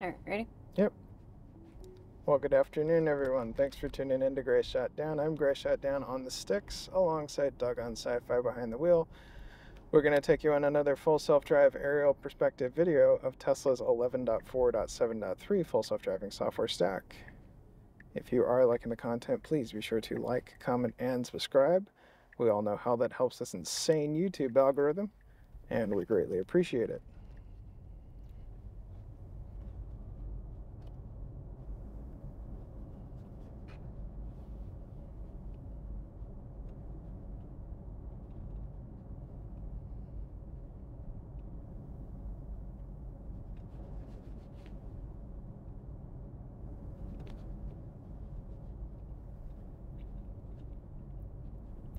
All right, ready? Yep. Well, good afternoon, everyone. Thanks for tuning in to Grace Shot Down. I'm Grace Shot Down on the sticks alongside Doug on Sci-Fi Behind the Wheel. We're going to take you on another Full Self Drive aerial perspective video of Tesla's 11.4.7.3 Full Self Driving software stack. If you are liking the content, please be sure to like, comment, and subscribe. We all know how that helps this insane YouTube algorithm, and we greatly appreciate it.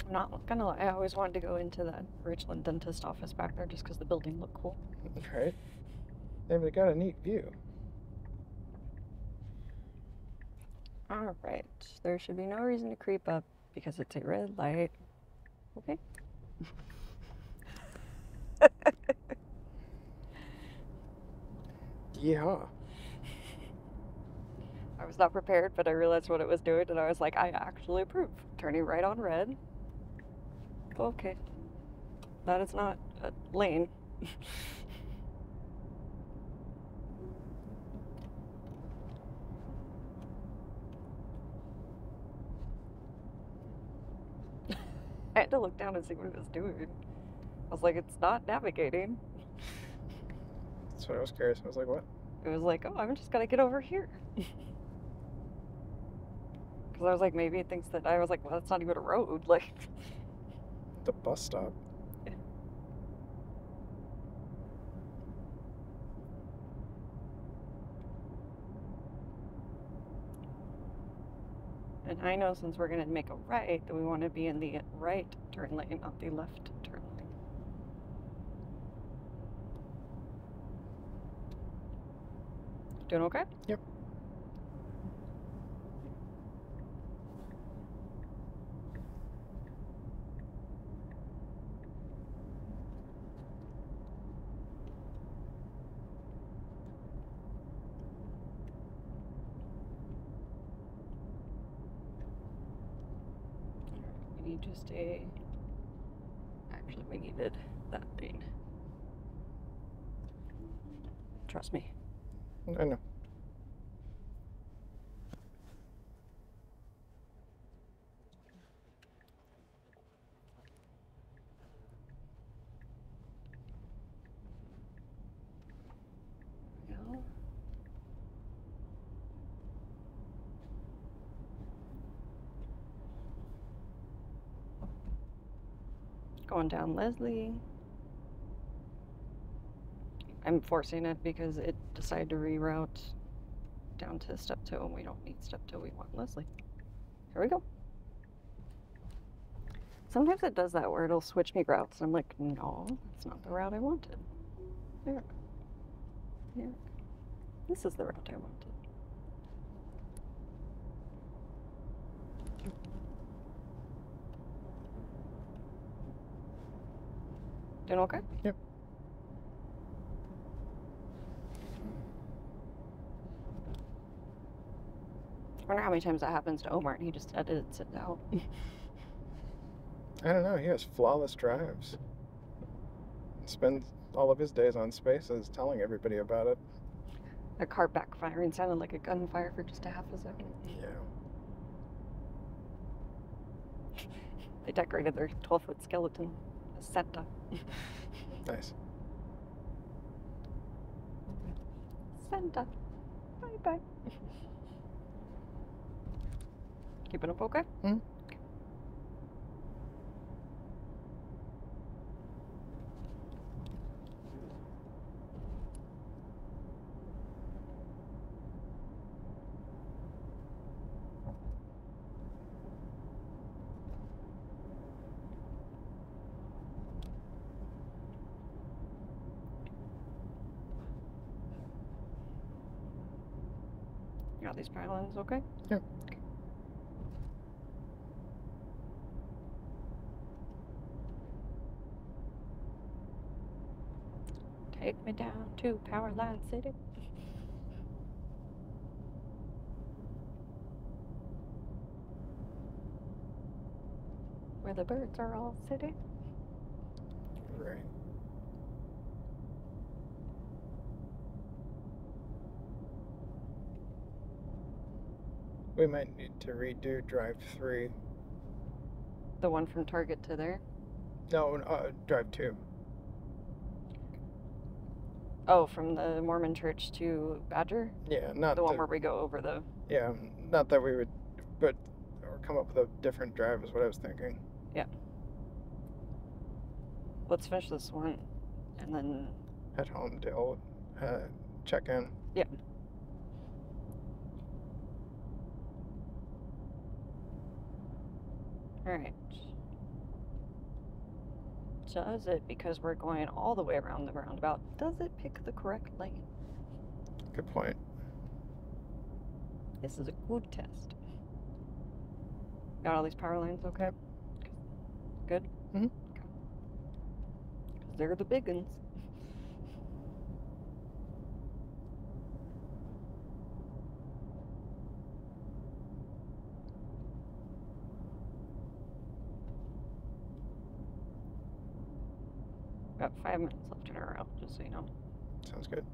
I'm not gonna lie, I always wanted to go into that Richland dentist office back there just because the building looked cool. Right. They've got a neat view. Alright, there should be no reason to creep up because it's a red light. Okay. Yeah. I was not prepared, but I realized what it was doing and I was like, I actually approve. Turning right on red. Okay, that is not a lane. I had to look down and see what it was doing. I was like, it's not navigating. That's what I was curious. I was like, what? It was like, oh, I'm just gonna get over here. Because I was like, maybe it thinks that, I was like, well, that's not even a road. Like. The bus stop. Yeah. And I know since we're going to make a right that we want to be in the right turn lane, not the left turn lane. Doing okay? Yep. Just a, actually we needed that thing. Trust me. I know. Going down Leslie. I'm forcing it because it decided to reroute down to Steptoe, and we don't need Steptoe, we want Leslie. Here we go. Sometimes it does that where it'll switch me routes, and I'm like, no, that's not the route I wanted. There. Here. This is the route I wanted. Doing okay? Yep. I wonder how many times that happens to Omar and he just edits it out. I don't know. He has flawless drives. Spends all of his days on spaces telling everybody about it. The car backfiring sounded like a gunfire for just a half a second. Yeah. They decorated their 12-foot skeleton. Santa. Nice. Santa. Bye-bye. Keeping up okay? Mm-hmm. Got these power lines okay? Yep. Okay. Take me down to Powerline City. where the birds are all sitting. Right. We might need to redo drive 3. The one from Target to there? No, drive 2. Oh, from the Mormon church to Badger? Yeah, not the one where we go over the... Yeah, not that we would, but or come up with a different drive is what I was thinking. Yeah. Let's finish this one, and then... Head home to old, check in. Yeah. Alright. Does it, because we're going all the way around the roundabout, does it pick the correct lane? Good point. This is a good test. Got all these power lines okay? Good? Mm-hmm. Because they're the big ones. Got 5 minutes left in our route, just so you know. Sounds good.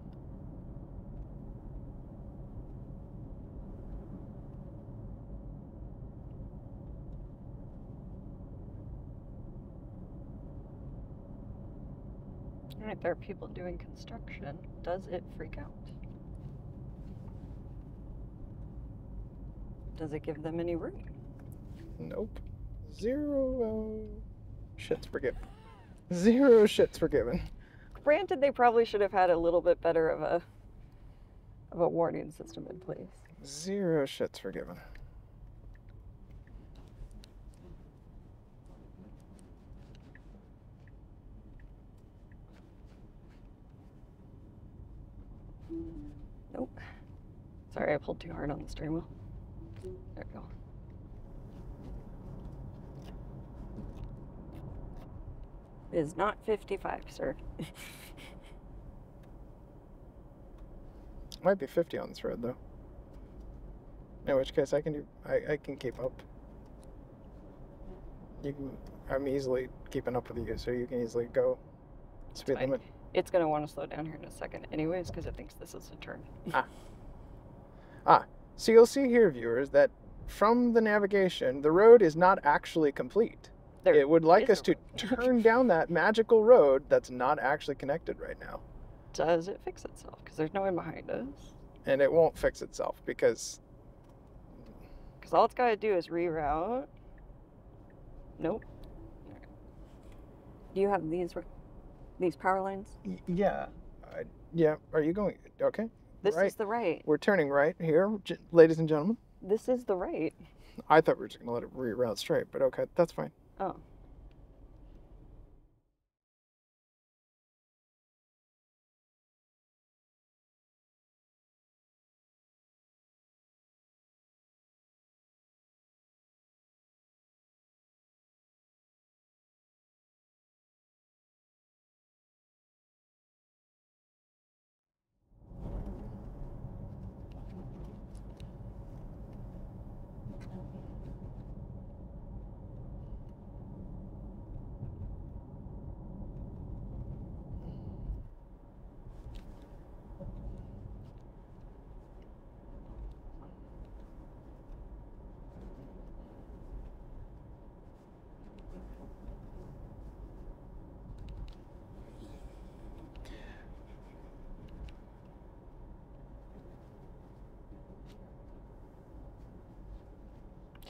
All right, there are people doing construction. Does it freak out? Does it give them any room? Nope. Zero shits forgiven. Zero shits were given. Granted, they probably should have had a little bit better of a warning system in place. Zero shits were given. Nope. Sorry, I pulled too hard on the steering wheel. There we go. Is not 55, sir. Might be 50 on this road, though. In which case, I can keep up. You can. I'm easily keeping up with you, so you can easily go speed limit. It's gonna want to slow down here in a second, anyways, because it thinks this is a turn. So you'll see here, viewers, that from the navigation, the road is not actually complete. It would like us to turn down that magical road that's not actually connected right now. Does it fix itself? Because there's no one behind us. And it won't fix itself because... Because all it's got to do is reroute. Nope. Do you have these power lines? Yeah. Yeah. Are you going... Okay. This is the right. We're turning right here, ladies and gentlemen. This is the right. I thought we were just going to let it reroute straight, but okay, that's fine. Oh.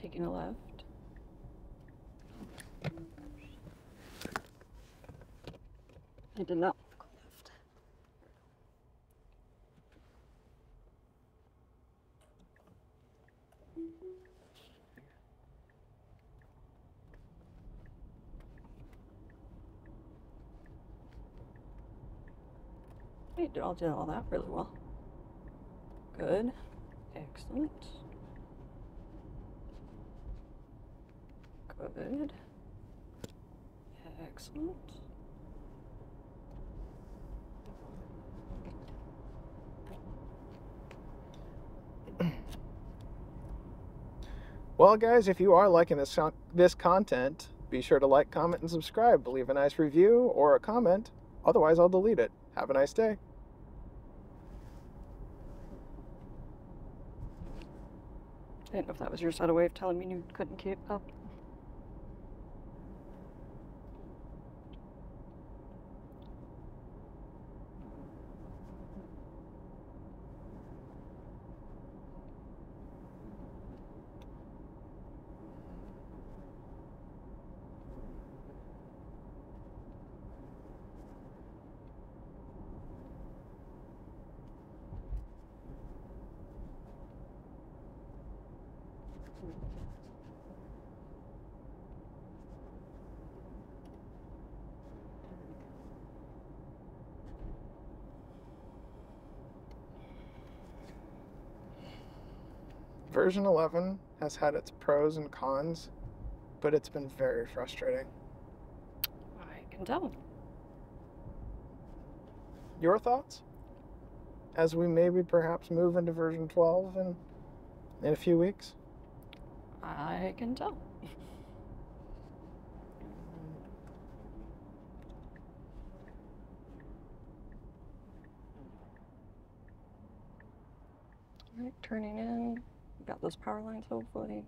Taking a left. I did not go left. We did all that really well. Good. Excellent. Good. Excellent. Well, guys, if you are liking this content, Be sure to like, comment, and subscribe. Leave a nice review or a comment. Otherwise, I'll delete it. Have a nice day. I didn't know if that was your subtle way of telling me you couldn't keep up. Version 11 has had its pros and cons, but it's been very frustrating. I can tell. Your thoughts? As we maybe perhaps move into version 12 in a few weeks? I can tell. All right, turning in. Got those power lines, hopefully.